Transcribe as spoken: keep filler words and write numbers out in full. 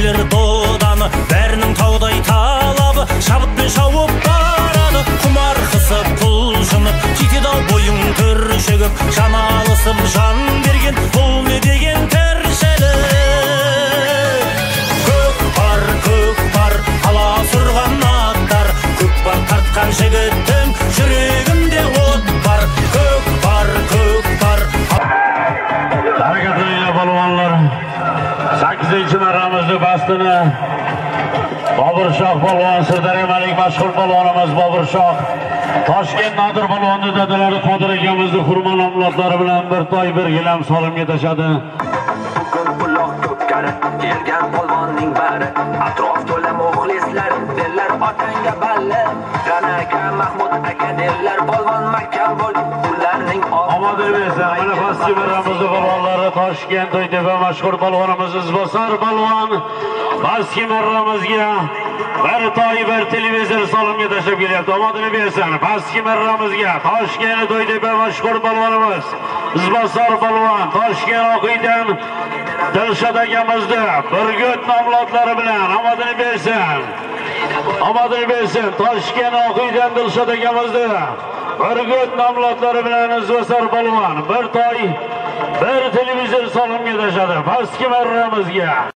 ерлер доданы бәрінің таудай талабы шабытпен шауып барады құмар қысып құлшынып кетеді ау бойың түршігіп жан алысып жан берген бұл не деген тіршілік көк бар көк бар аласұрған аттар көк бар тартқан жігіттің жүрегінде от бар көк бар көк бар Arkadaşıyla balvanlarım sekiz için aramızda bastını Boburshox balvan Sirdarya Malik Başkur balvanımız Boburshox Toshkent Nadir balvanı dediler Kodrakımızda hurman amlatları bilen bir toy bir gilem salım yetişedi Bugün bulak köpkere yergen balvanın beri Atraf tola muhlisler derler atanga belli Kanaka Mahmud Aka derler balvan makam bol Ama demesin manifest gibi aramızda balvanları Toshkent Toytepe Başkur balvanımız IZBOSAR balvan Baski merramızga bir toy bir televizor salım yetişip geliyapti Ama demesin Baski merramızga Toshkent Toytepe Başkur balvanımız IZBOSAR balvan Toshkent Oqiydan Dilshod akamizda Burgut nomlatlari bilan omadini bersin. Omadini bersin. Toshkent Oqiydan Dilshod akamizda Burgut nomlatlari bilan IZBOSAR balvon bir toy bir televizor salonga tashadi. Pastki marramizga